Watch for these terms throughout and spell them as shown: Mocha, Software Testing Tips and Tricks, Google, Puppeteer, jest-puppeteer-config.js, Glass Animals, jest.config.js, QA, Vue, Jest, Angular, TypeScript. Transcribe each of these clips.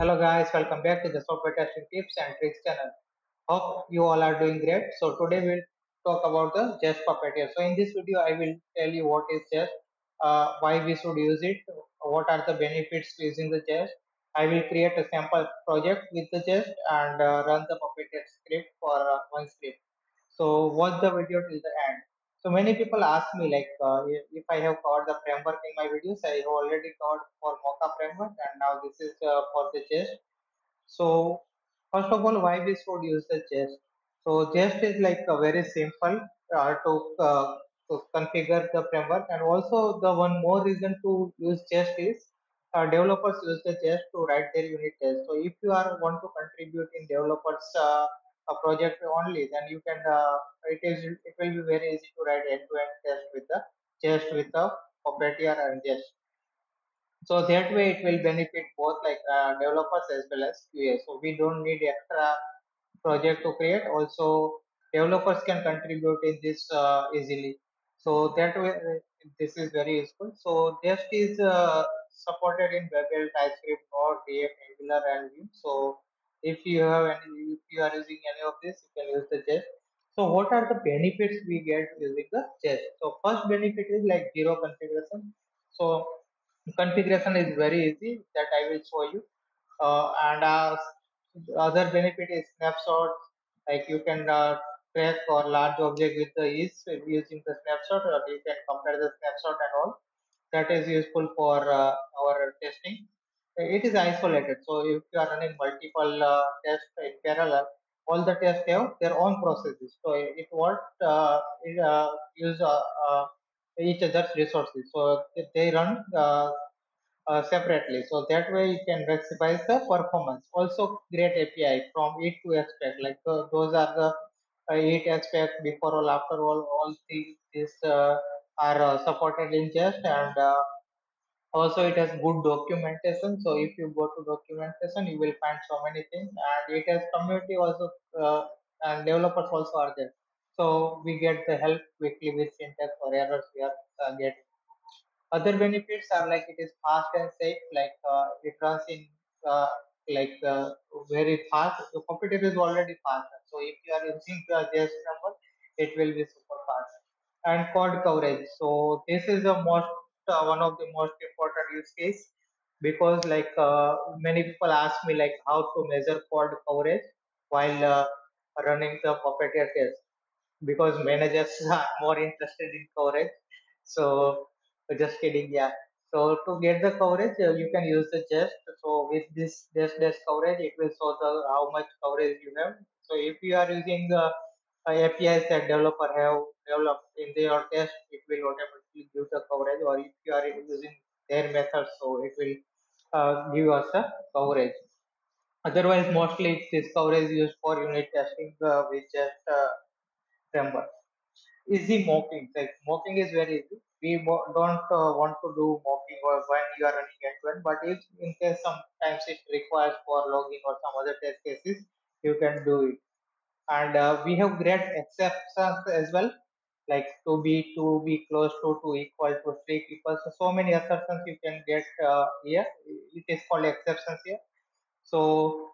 Hello guys, welcome back to the software testing tips and tricks channel. Hope you all are doing great. So today we'll talk about the Jest Puppeteer. So in this video I will tell you what is Jest, why we should use it, what are the benefits using the Jest. I will create a sample project with the Jest and run the Puppeteer script for one script. So watch the video till the end. So many people ask me like if I have covered the framework in my videos. I have already covered for Mocha framework and now this is for the Jest. So first of all, why we should use the Jest? So Jest is like a very simple to configure the framework, and also the one more reason to use Jest is developers use the Jest to write their unit tests. So if you are want to contribute in developers a project only, then you can it will be very easy to write end-to-end test with the Jest, with the Puppeteer and Jest. So that way it will benefit both like developers as well as QA. So we don't need extra project to create. Also developers can contribute in this easily. So that way this is very useful. So Jest is supported in WebL, TypeScript, Node, React, Angular, and Vue. So if you are using any of this, you can use the Jest. So what are the benefits we get using the Jest? So first benefit is like zero configuration. So configuration is very easy, that I will show you. And other benefit is snapshots. Like you can track or large object with the ease using the snapshot, or you can compare the snapshot and all. That is useful for our testing. It is isolated, so if you are running multiple tests in parallel, all the tests have their own processes, so it won't use each other's resources. So they run separately, so that way you can maximize the performance. Also great API from it to expect, like those are the it expect, before all, after all these are supported in Jest. And also it has good documentation, so if you go to documentation you will find so many things, and it has community also, and developers also are there, so we get the help quickly with syntax or errors we are getting. Other benefits are like it is fast and safe, like it runs in very fast. The Puppeteer is already fast, so if you are using the Jest number it will be super fast. And code coverage, so this is the most one of the most important use case, because like many people ask me like how to measure code coverage while running the Puppeteer test, because managers are more interested in coverage. So just kidding, yeah. So to get the coverage you can use the Jest. So with this Jest coverage it will show the how much coverage you have. So if you are using the APIs that developer have developed in their test, it will automatically give the coverage, or if you are using their methods, so it will give us the coverage. Otherwise mostly this coverage is used for unit testing with Jest framework. Easy mocking, like mocking is very easy. We don't want to do mocking or when you are running end-to-end, but if in case sometimes it requires for logging or some other test cases, you can do it. And we have great exceptions as well, like to be close to equal to 3 equals. So many exceptions you can get here. It is called exceptions here. So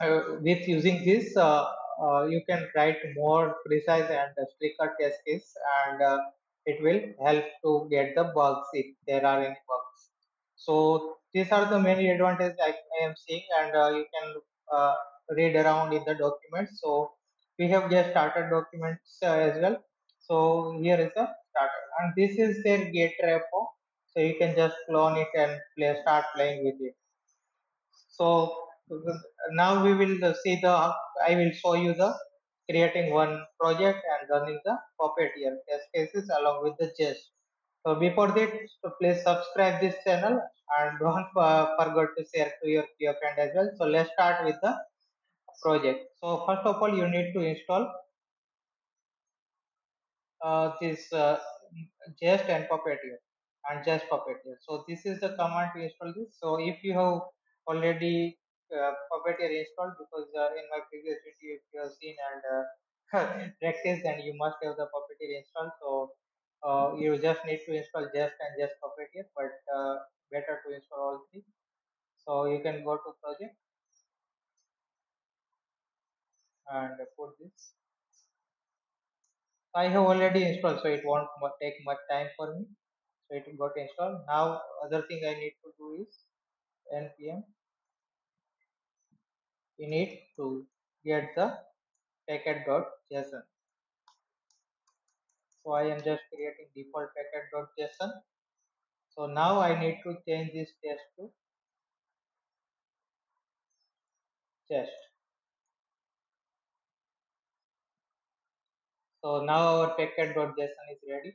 with using this, you can write more precise and stricter test case, and it will help to get the bugs if there are any bugs. So these are the many advantages I am seeing, and you can read around in the documents. So we have just started documents as well. So here is a starter, and this is their git repo, so you can just clone it and start playing with it. So now we will see I will show you the creating one project and running the Puppeteer test cases along with the Jest. So before that, so please subscribe this channel, and don't forget to share to your peer friend as well. So let's start with the project. So first of all you need to install this Jest and Puppeteer and Jest Puppeteer. So this is the command to install this. So if you have already Puppeteer installed, because in my previous video if you have seen and practiced, then you must have the Puppeteer installed. So you just need to install Jest and Jest Puppeteer, but better to install all three. So you can go to project and put this. I have already installed, so it won't take much time for me. So it got installed. Now other thing I need to do is npm. We need to get the package.json. So I am just creating default package.json. So now I need to change this test to jest. So now our package.json is ready.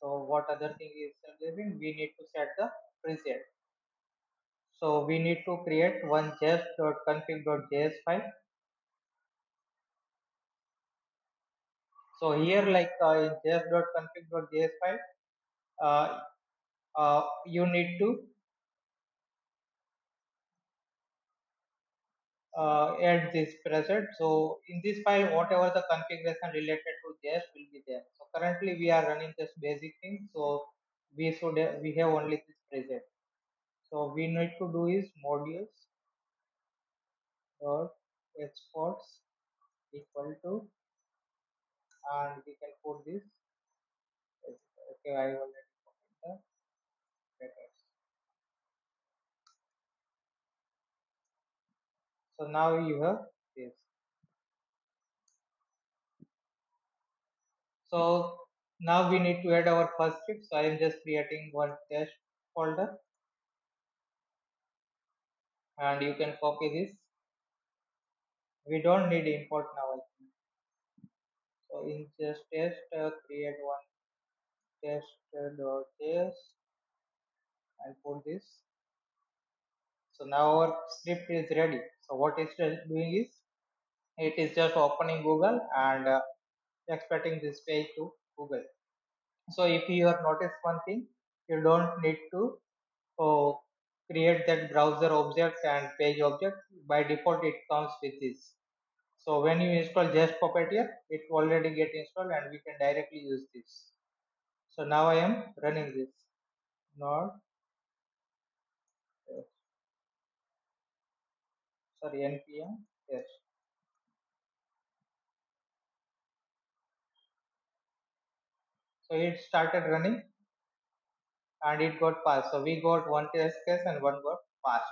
So what other thing is doing? We need to set the preset. So we need to create one jest.config.js file. So here, like in jest.config.js file, you need to add this preset. So in this file, whatever the configuration related to jest will be there. So currently we are running just basic things. So we have only this preset. So we need to do is modules dot exports equal to, and we can put this. Okay, I already copied the brackets. So now you have this. So now we need to add our first script. So I am just creating one test folder, and you can copy this. We don't need import now, I think. So in just test, create one test.js and put this. So now our script is ready. So what it's doing is, it is just opening Google and exporting this page to Google. So if you have noticed one thing, you don't need to create that browser objects and page objects. By default it comes with this. So when you install jest Puppeteer, it already get installed and we can directly use this. So now I am running this node, sorry, npm test. So it started running and it got passed. So we got one test case and one got passed.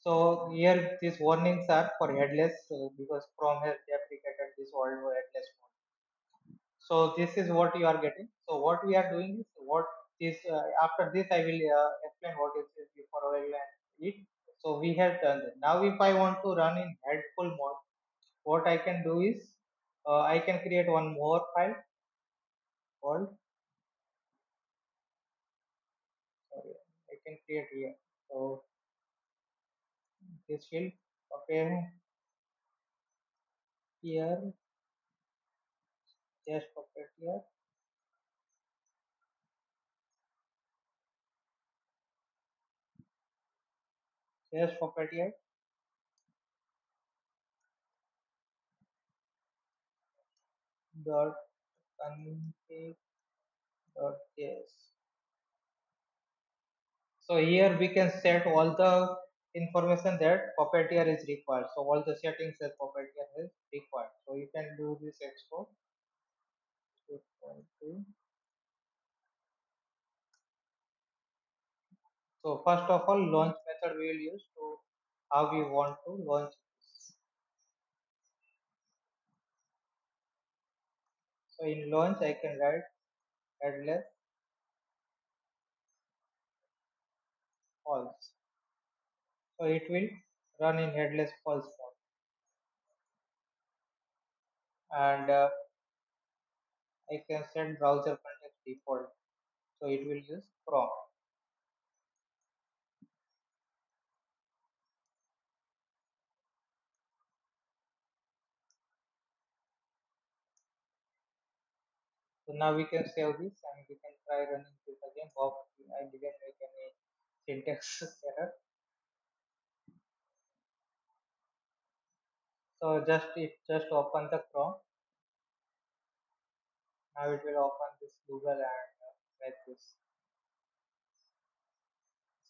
So here these warnings are for headless, because Chrome has deprecated this old headless mode. So this is what you are getting. So what we are doing is, what is after this I will explain what is this before I will end it. So we have done that. Now if I want to run in headful mode, what I can do is I can create one more file called. I can create here. So this field, okay, here just copy here. Just copy here. .config.js. So here we can set all the information that Puppeteer is required. So all the settings that Puppeteer is required. So you can do this export. So first of all, launch method we will use to how we want to launch this. So in launch I can write headless false. So it will run in headless false mode, and I can set browser context default, so it will use Chrome. So now we can save this and we can try running this again. Hope I didn't make any syntax error. So it just open the Chrome. Now it will open this Google and make this.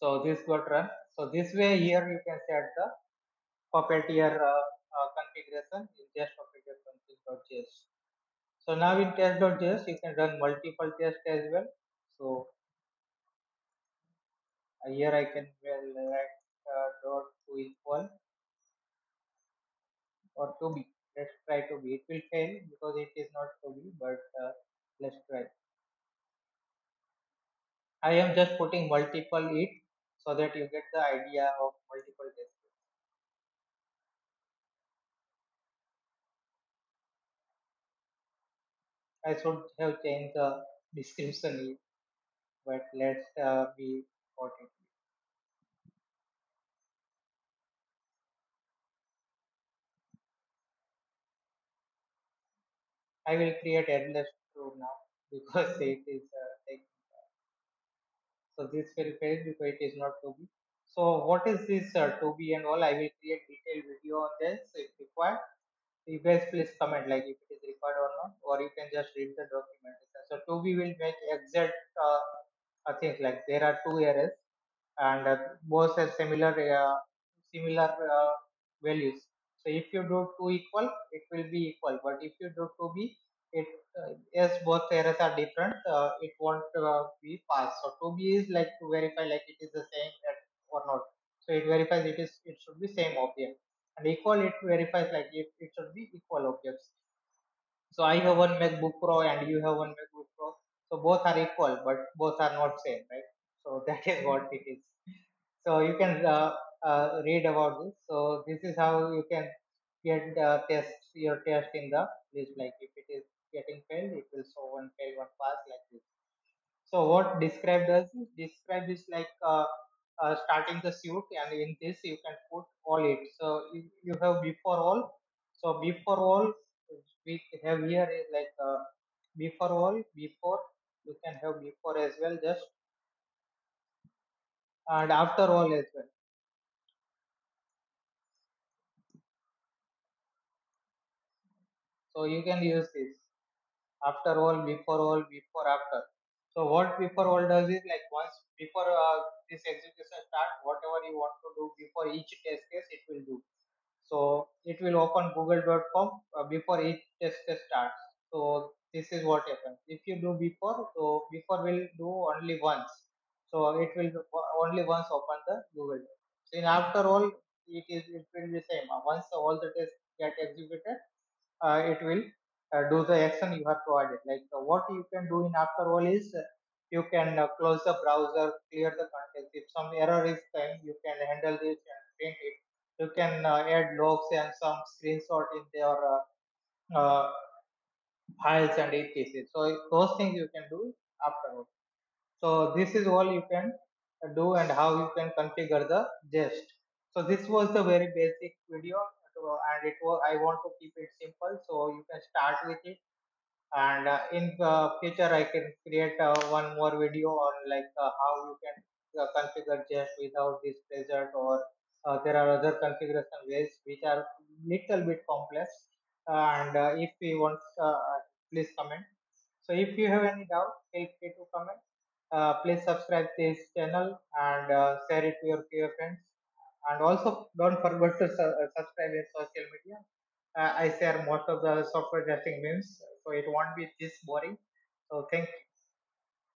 So this got run. So this way here you can set the Puppeteer configuration in jest-puppeteer-config.js. So now in test.js you can run multiple tests as well. So here I can write .to=, or to be, let's try to be. It will fail because it is not to be, but let's try. I am just putting multiple it so that you get the idea of multiple tests. I should have changed the description here, but let's be what it is. I will create endless true now because it is taking time. So this will fail because it is not to be. So what is this to be and all? I will create detailed video on this if required. You guys please comment like if it is required or not, or you can just read the documentation. So to be will make exact things like there are two arrays and both have similar values. So if you do to=, it will be equal. But if you do to be, it as both arrays are different, it won't be passed. So to be is like to verify like it is the same or not. So it verifies it should be same object. And equal it verifies like it should be equal objects. So I have one MacBook Pro and you have one MacBook Pro. So both are equal, but both are not same, right? So that is what it is. So you can read about this. So this is how you can get your test in the list. Like if it is getting failed, it will show one fail, one pass like this. So what describe does is describe is like starting the suit, and in this you can put all it. So you have before all. So before all we have here is like before all, before you can have before as well, just and after all as well. So you can use this after all, before, after. So what before all does is like once before this execution start, whatever you want to do before each test case, it will do. So it will open google.com before each test case starts. So this is what happens. If you do before, so before will do only once. So it will only once open the Google. So in after all, it will be same. Once all the tests get executed, it will do the action you have provided. Like what you can do in after all is you can close the browser, clear the context. If some error is coming, you can handle this and print it. You can add logs and some screenshot in their files and etc. So those things you can do after all. So this is all you can do and how you can configure the jest. So this was the very basic video. And I want to keep it simple, so you can start with it. And in the future, I can create one more video on like how you can configure jest without this wizard, or there are other configuration ways which are little bit complex. And if you want, please comment. So if you have any doubt, feel free to comment. Please subscribe this channel and share it to your peer friends. And also don't forget to subscribe in social media. I share most of the software testing memes, so it won't be this boring. So thank you.